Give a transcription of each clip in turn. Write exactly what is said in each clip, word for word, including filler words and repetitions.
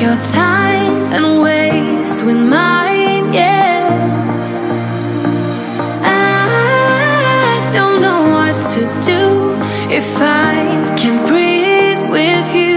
Your time and waste with mine, yeah. I don't know what to do if I can breathe with you.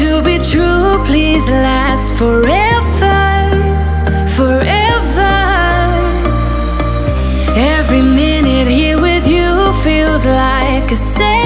To be true, please last forever, forever. Every minute here with you feels like a second.